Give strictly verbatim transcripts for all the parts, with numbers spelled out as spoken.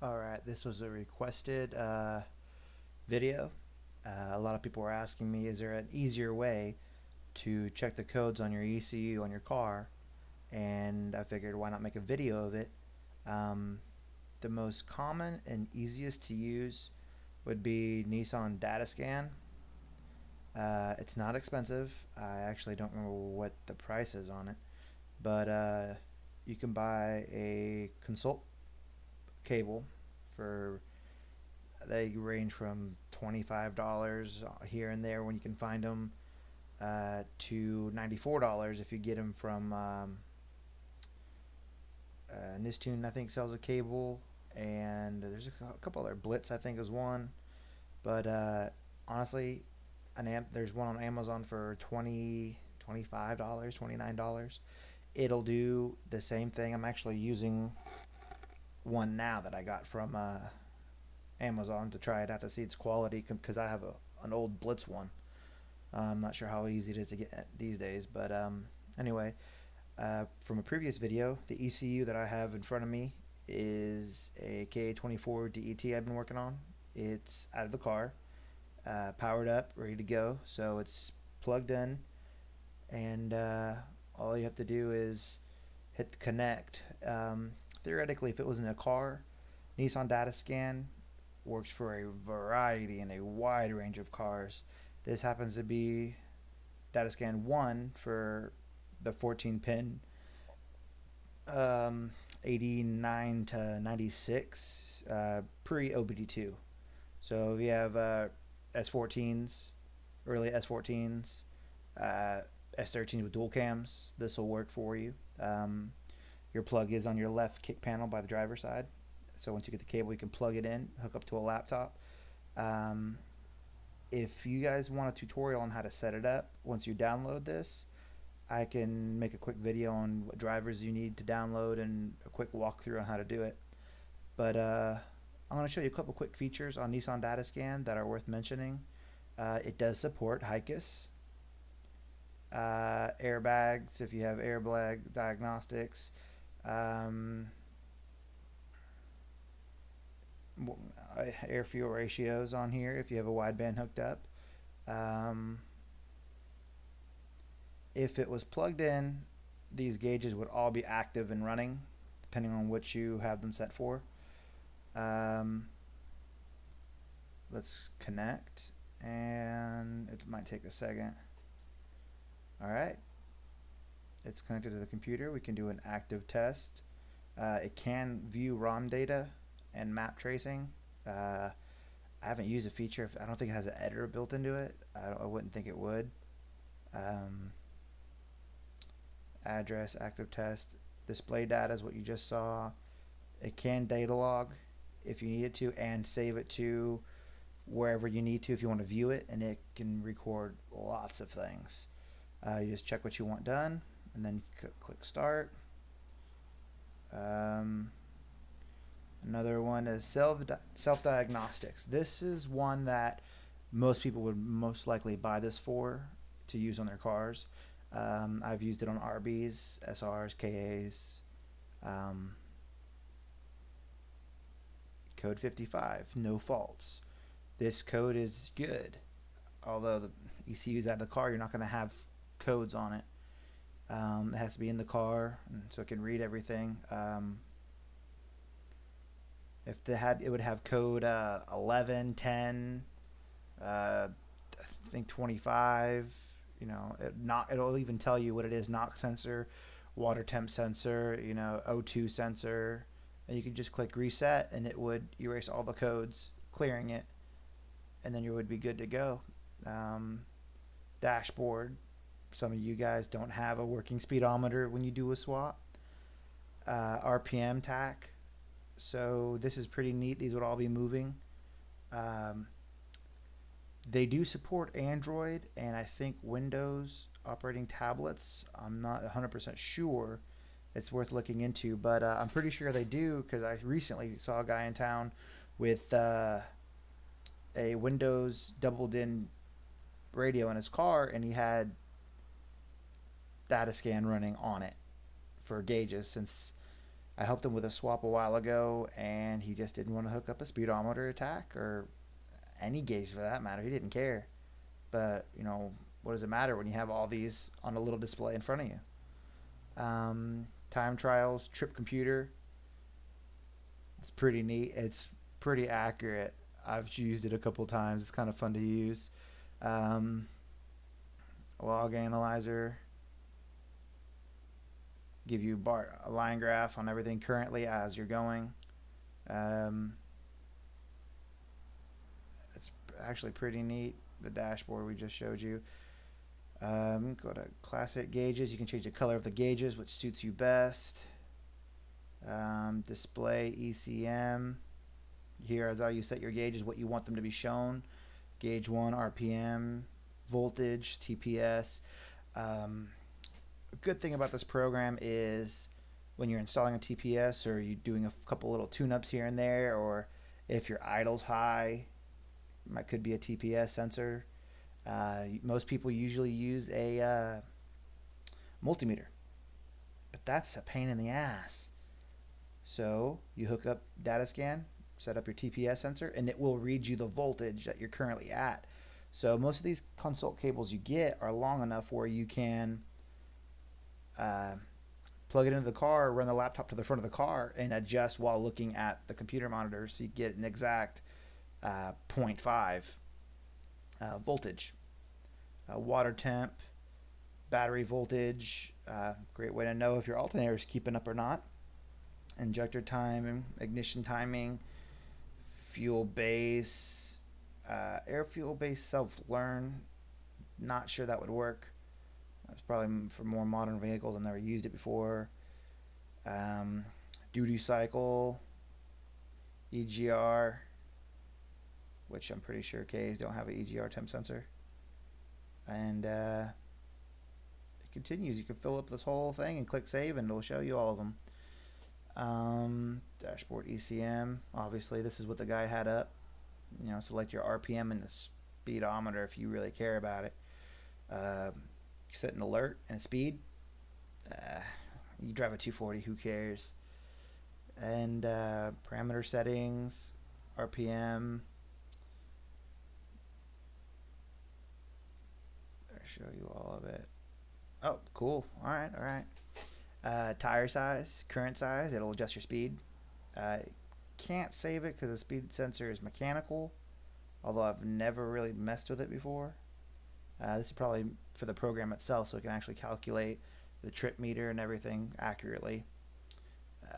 Alright, this was a requested uh, video. Uh, a lot of people were asking me, is there an easier way to check the codes on your E C U on your car? And I figured, why not make a video of it? Um, the most common and easiest to use would be Nissan DataScan. Uh, it's not expensive. I actually don't remember what the price is on it, but uh, you can buy a consult cable for, they range from twenty-five dollars here and there when you can find them uh, to ninety-four dollars if you get them from um, uh, Nistune, I think, sells a cable, and there's a couple other, Blitz I think is one, but uh, honestly an amp, there's one on Amazon for twenty dollars, twenty-five dollars, twenty-nine dollars. It'll do the same thing. I'm actually using one now that I got from uh, Amazon to try it out to see its quality, because I have a, an old Blitz one. Uh, I'm not sure how easy it is to get these days, but um, anyway, uh, from a previous video, the E C U that I have in front of me is a K A twenty-four D E T I've been working on. It's out of the car, uh, powered up, ready to go, so it's plugged in, and uh, all you have to do is hit connect. Um, Theoretically, if it was in a car, Nissan DataScan works for a variety and a wide range of cars. This happens to be DataScan one for the fourteen pin, um, eighty-nine to ninety-six, uh, pre O B D two. So we have uh, S fourteens, early S fourteens, uh, S thirteens with dual cams. This will work for you. Um, Your plug is on your left kick panel by the driver's side. So once you get the cable, you can plug it in, hook up to a laptop. Um, if you guys want a tutorial on how to set it up, once you download this, I can make a quick video on what drivers you need to download and a quick walkthrough on how to do it. But uh, I'm going to show you a couple quick features on Nissan DataScan that are worth mentioning. Uh, it does support HICAS, uh, airbags, if you have airbag diagnostics. Um, air fuel ratios on here if you have a wideband hooked up. Um, if it was plugged in, these gauges would all be active and running depending on what you have them set for. Um, let's connect, and it might take a second. Alright, it's connected to the computer. We can do an active test. Uh, it can view ROM data and map tracing. Uh, I haven't used a feature. If, I don't think it has an editor built into it. I, don't, I wouldn't think it would. Um, address, active test, display data is what you just saw. It can data log if you need it to, and save it to wherever you need to if you want to view it, and it can record lots of things. Uh, you just check what you want done, and then click start. Um, another one is self self diagnostics. This is one that most people would most likely buy this for to use on their cars. Um, I've used it on R Bs, S Rs, K As. Um, code fifty-five, no faults. This code is good, although the E C U's out of the car, you're not going to have codes on it. Um, it has to be in the car, and so it can read everything. Um, if they had, it would have code uh, eleven, ten, uh, I think twenty-five. You know, it not it'll even tell you what it is: knock sensor, water temp sensor, you know, O two sensor, and you can just click reset, and it would erase all the codes, clearing it, and then you would be good to go. Um, dashboard. Some of you guys don't have a working speedometer when you do a swap. Uh, R P M tack. So this is pretty neat. These would all be moving. Um, they do support Android and I think Windows operating tablets. I'm not one hundred percent sure. It's worth looking into, but uh, I'm pretty sure they do, because I recently saw a guy in town with uh, a Windows doubled in radio in his car, and he had DataScan running on it for gauges, since I helped him with a swap a while ago, and he just didn't want to hook up a speedometer attack or any gauge for that matter. He didn't care. But, you know, what does it matter when you have all these on a little display in front of you? Um, time trials, trip computer. It's pretty neat. It's pretty accurate. I've used it a couple times. It's kind of fun to use. Um, log analyzer. Give you bar a line graph on everything currently as you're going. Um, it's actually pretty neat. The dashboard we just showed you. Um, go to classic gauges. You can change the color of the gauges, which suits you best. Um, display E C M. Here is how you set your gauges, what you want them to be shown. Gauge one, R P M, voltage, T P S. Um, a good thing about this program is when you're installing a T P S, or you're doing a couple little tune-ups here and there, or if your idle's high, that could be a T P S sensor. Uh, most people usually use a uh, multimeter, but that's a pain in the ass. So you hook up DataScan, set up your T P S sensor, and it will read you the voltage that you're currently at. So most of these consult cables you get are long enough where you can uh, plug it into the car, run the laptop to the front of the car, and adjust while looking at the computer monitor, so you get an exact uh, zero point five uh, voltage. Uh, water temp, battery voltage, uh, great way to know if your alternator is keeping up or not. Injector time, ignition timing, fuel base, uh, air fuel base self-learn. Not sure that would work. That's probably for more modern vehicles. I've never used it before. Um, duty cycle, E G R, which I'm pretty sure K As don't have an E G R temp sensor. And uh, it continues. You can fill up this whole thing and click save, and it'll show you all of them. Um, dashboard E C M, obviously this is what the guy had up. You know, select your R P M and the speedometer if you really care about it. Uh, set an alert and a speed. Uh, you drive a two forty, who cares? And uh, parameter settings, R P M. I'll show you all of it. Oh, cool. All right, all right. Uh, tire size, current size, it'll adjust your speed. Uh, can't save it because the speed sensor is mechanical, although I've never really messed with it before. Uh, this is probably for the program itself, so it can actually calculate the trip meter and everything accurately. Uh,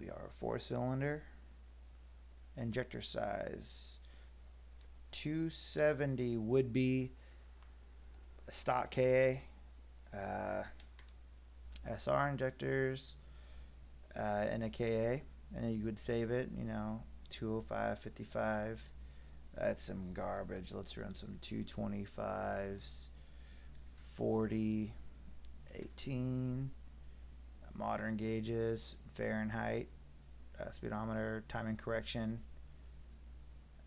we are a four-cylinder. Injector size, two seventy would be a stock K A. Uh, S R injectors, uh, and a K A, and you would save it, you know, two oh five, fifty-five, that's some garbage. Let's run some two twenty-fives, forty, eighteen, modern gauges, Fahrenheit, uh, speedometer, time and correction,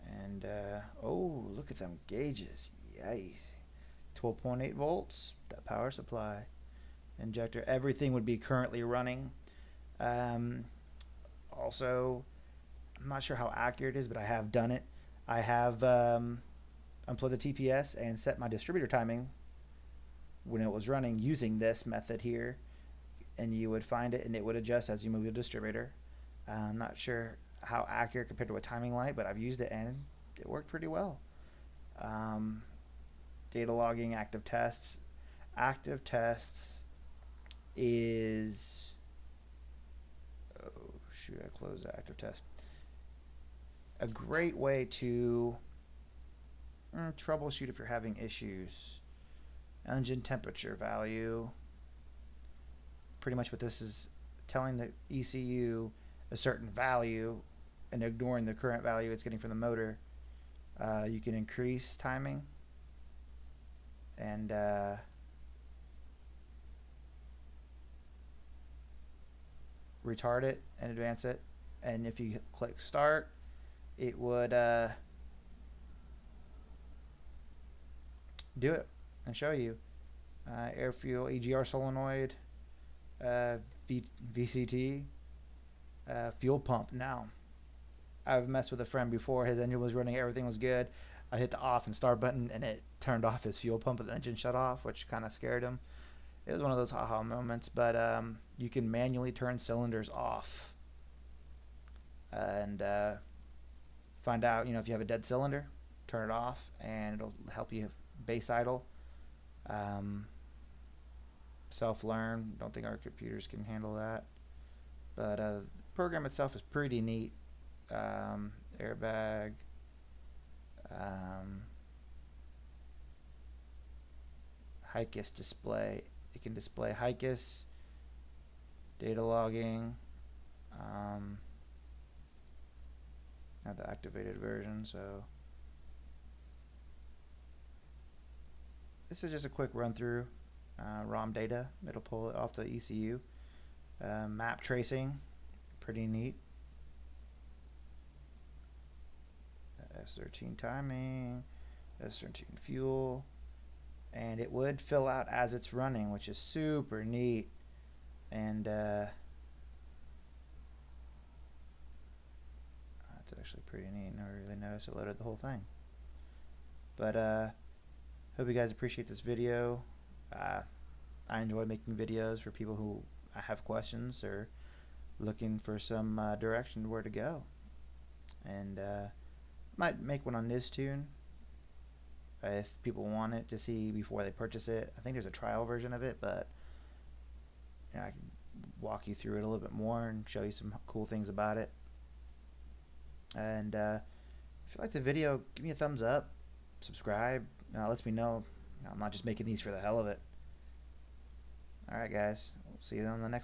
and, uh, oh, look at them gauges, yikes, twelve point eight volts, that power supply. Injector, everything would be currently running. Um, also, I'm not sure how accurate it is, but I have done it. I have um, unplugged the T P S and set my distributor timing when it was running using this method here, and you would find it and it would adjust as you move the distributor. Uh, I'm not sure how accurate compared to a timing light, but I've used it and it worked pretty well. Um, data logging, active tests, active tests. Is oh shoot I closed the active test. A great way to mm, troubleshoot if you're having issues. Engine temperature value, pretty much what this is telling the E C U a certain value and ignoring the current value it's getting from the motor. Uh, you can increase timing and uh, retard it and advance it, and if you click start, it would uh, do it and show you. Uh, air fuel, E G R solenoid, uh, v VCT uh, fuel pump. Now, I've messed with a friend before. His engine was running, everything was good. I hit the off and start button, and it turned off his fuel pump, but the engine shut off, which kind of scared him. It was one of those haha moments, but um, you can manually turn cylinders off and uh, find out, you know, if you have a dead cylinder, turn it off, and it'll help you base idle. Um, self-learn. Don't think our computers can handle that, but uh, the program itself is pretty neat. Um, airbag. Um, HICAS display. It can display HICAS, data logging. Um, not the activated version, so this is just a quick run through. Uh, ROM data. It'll pull it off the E C U. Uh, map tracing, pretty neat. S thirteen timing, S thirteen fuel, and it would fill out as it's running, which is super neat. And uh, that's actually pretty neat. Never really noticed it loaded the whole thing. But uh, hope you guys appreciate this video. Uh, I enjoy making videos for people who have questions or looking for some uh, direction where to go. And uh, might make one on Nistune uh, if people want it to see before they purchase it. I think there's a trial version of it, but you know, I can walk you through it a little bit more and show you some cool things about it. And uh, if you like the video, give me a thumbs up, subscribe, and it lets me know, you know I'm not just making these for the hell of it. Alright guys, we'll see you on the next one.